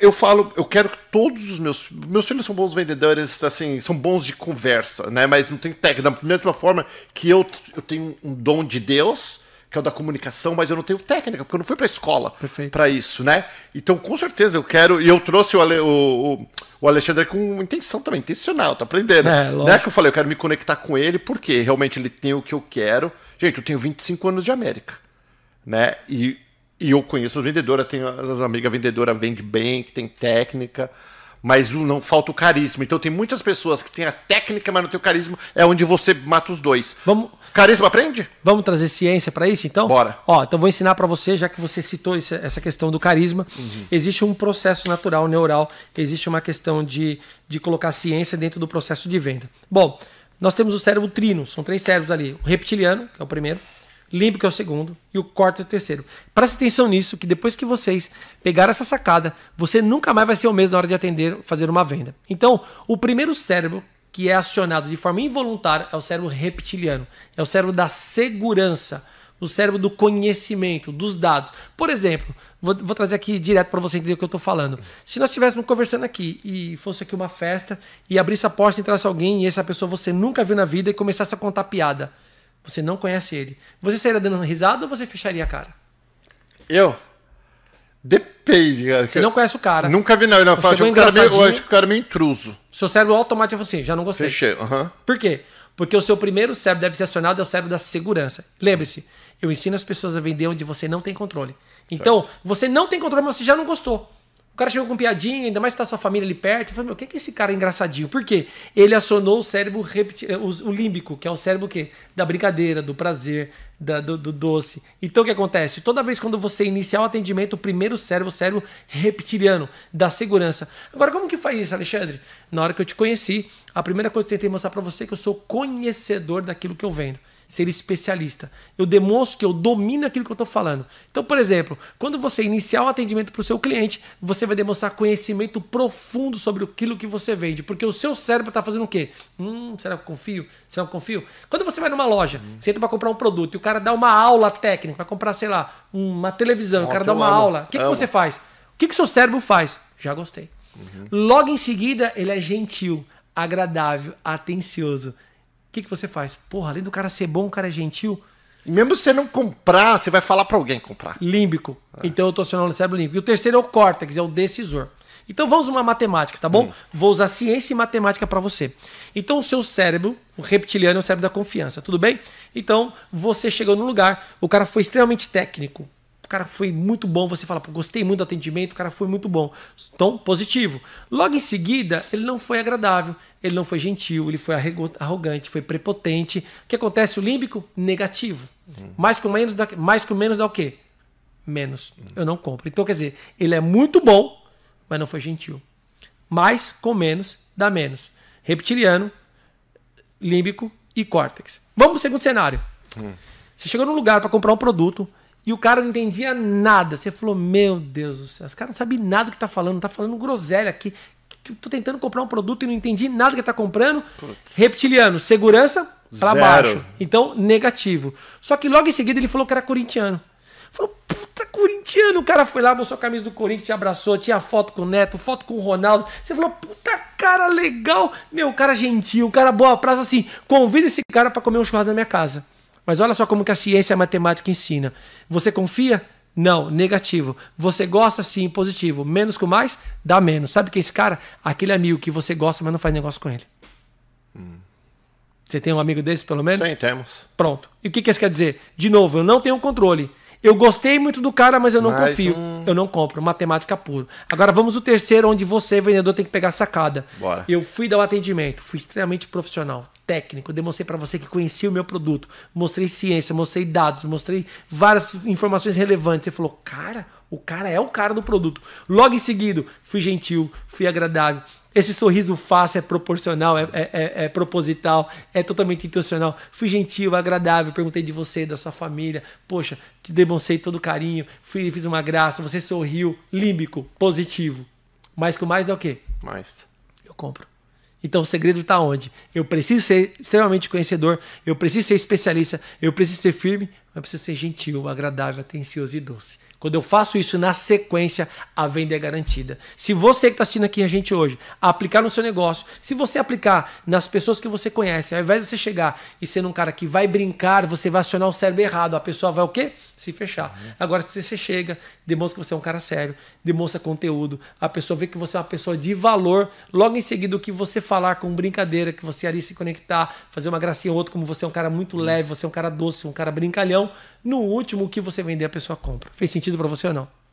Eu falo, eu quero que todos os meus filhos são bons vendedores, assim, são bons de conversa, né? Mas não tem técnica. Da mesma forma que eu tenho um dom de Deus, que é o da comunicação, mas eu não tenho técnica, porque eu não fui pra escola para isso, né? Então, com certeza, eu quero... E eu trouxe o Alexandre com intenção também, intencional, tá aprendendo. É, né? Que eu falei, eu quero me conectar com ele, porque realmente ele tem o que eu quero. Gente, eu tenho 25 anos de América, né? E eu conheço os vendedores, tenho as amigas vendedoras, vende bem, que tem técnica, mas não falta o carisma. Então, tem muitas pessoas que têm a técnica, mas não tem o carisma. É onde você mata os dois. Vamos... Carisma aprende? Vamos trazer ciência para isso, então? Bora. Ó, então vou ensinar para você, já que você citou essa questão do carisma. Uhum. Existe um processo natural, neural. Existe uma questão de colocar ciência dentro do processo de venda. Bom, nós temos o cérebro trino. São 3 cérebros ali. O reptiliano, que é o primeiro. Límbico é o segundo. E o córtex é o terceiro. Preste atenção nisso, que depois que vocês pegarem essa sacada, você nunca mais vai ser o mesmo na hora de atender, fazer uma venda. Então, o primeiro cérebro que é acionado de forma involuntária é o cérebro reptiliano. É o cérebro da segurança, o cérebro do conhecimento, dos dados. Por exemplo, vou trazer aqui direto para você entender o que eu estou falando. Se nós estivéssemos conversando aqui e fosse aqui uma festa e abrisse a porta e entrasse alguém e essa pessoa você nunca viu na vida e começasse a contar piada, você não conhece ele, você sairia dando risada ou você fecharia a cara? Eu? Depende, cara. Você não conhece o cara. Nunca vi, não. Eu acho o cara meio intruso. Seu cérebro automático assim, já não gostei. Fechei, aham. Por quê? Porque o seu primeiro cérebro deve ser acionado é o cérebro da segurança. Lembre-se, eu ensino as pessoas a vender onde você não tem controle. Então, certo, você não tem controle, mas você já não gostou. O cara chegou com piadinha, ainda mais se tá sua família ali perto. Você fala, meu, o que é esse cara engraçadinho? Por quê? Ele acionou o cérebro o límbico, que é o cérebro o quê? Da brincadeira, do prazer, do doce. Então o que acontece? Toda vez quando você iniciar o atendimento, o primeiro cérebro, o cérebro reptiliano, da segurança. Agora, como que faz isso, Alexandre? Na hora que eu te conheci, a primeira coisa que eu tentei mostrar para você é que eu sou conhecedor daquilo que eu vendo. Ser especialista. Eu demonstro que eu domino aquilo que eu estou falando. Então, por exemplo, quando você iniciar o atendimento para o seu cliente, você vai demonstrar conhecimento profundo sobre aquilo que você vende. Porque o seu cérebro está fazendo o quê? Será que eu confio? Será que eu confio? Quando você vai numa loja, você entra para comprar um produto e o cara dá uma aula técnica, vai comprar, sei lá, uma televisão, nossa, o cara dá uma aula. O que você faz? O que o seu cérebro faz? Já gostei. Uhum. Logo em seguida, ele é gentil, agradável, atencioso. O que você faz? Porra, além do cara ser bom, o cara é gentil. E mesmo se você não comprar, você vai falar pra alguém comprar. Límbico. É. Então eu tô acionando o cérebro límbico. E o terceiro é o córtex, é o decisor. Então vamos uma matemática, tá bom? Vou usar ciência e matemática pra você. Então o seu cérebro, o reptiliano, é o cérebro da confiança, tudo bem? Então você chegou num lugar, o cara foi extremamente técnico. O cara foi muito bom, você fala, pô, gostei muito do atendimento, o cara foi muito bom. Então, positivo. Logo em seguida, ele não foi agradável, ele não foi gentil, ele foi arrogante, foi prepotente. O que acontece? O límbico, negativo. Mais com menos dá o quê? Menos. Eu não compro. Então, quer dizer, ele é muito bom, mas não foi gentil. Mais com menos dá menos. Reptiliano, límbico e córtex. Vamos pro segundo cenário. Você chegou num lugar para comprar um produto, e o cara não entendia nada. Você falou, meu Deus do céu, esse cara não sabe nada do que tá falando. Tá falando groselha aqui. Tô tentando comprar um produto e não entendi nada que tá comprando. Putz. Reptiliano, segurança pra baixo. Então, negativo. Só que logo em seguida ele falou que era corintiano. Falou, puta, corintiano. O cara foi lá, mostrou a camisa do Corinthians, te abraçou, tinha foto com o Neto, foto com o Ronaldo. Você falou, puta, cara legal. Meu, cara gentil, cara boa praça. Assim, convida esse cara pra comer um churrasco na minha casa. Mas olha só como que a ciência e a matemática ensina. Você confia? Não, negativo. Você gosta? Sim, positivo. Menos com mais, dá menos. Sabe quem é esse cara? Aquele amigo que você gosta, mas não faz negócio com ele. Você tem um amigo desse, pelo menos? Sim, temos. Pronto. E o que isso quer dizer? De novo, eu não tenho controle. Eu gostei muito do cara, mas eu não confio. Eu não compro. Matemática pura. Agora vamos ao terceiro, onde você, vendedor, tem que pegar a sacada. Bora. Eu fui dar o atendimento. Fui extremamente profissional, técnico. Demonstrei para você que conhecia o meu produto. Mostrei ciência, mostrei dados, mostrei várias informações relevantes. Você falou, cara, o cara é o cara do produto. Logo em seguida, fui gentil, fui agradável. Esse sorriso fácil é proporcional, é proposital, é totalmente intencional. Fui gentil, agradável, perguntei de você, da sua família. Poxa, te demonstrei todo o carinho, fiz uma graça, você sorriu, límbico, positivo. Mas com mais dá o quê? Mais. Eu compro. Então o segredo está onde? Eu preciso ser extremamente conhecedor, eu preciso ser especialista, eu preciso ser firme, mas precisa ser gentil, agradável, atencioso e doce. Quando eu faço isso na sequência, a venda é garantida. Se você que está assistindo aqui a gente hoje, aplicar no seu negócio, se você aplicar nas pessoas que você conhece, ao invés de você chegar e ser um cara que vai brincar, você vai acionar o cérebro errado, a pessoa vai o quê? Se fechar. Agora, se você chega, demonstra que você é um cara sério, demonstra conteúdo, a pessoa vê que você é uma pessoa de valor, logo em seguida o que você falar com brincadeira, que você ali se conectar, fazer uma gracinha ou outra, como você é um cara muito leve, você é um cara doce, um cara brincalhão, no último o que você vender a pessoa compra. Fez sentido para você ou não?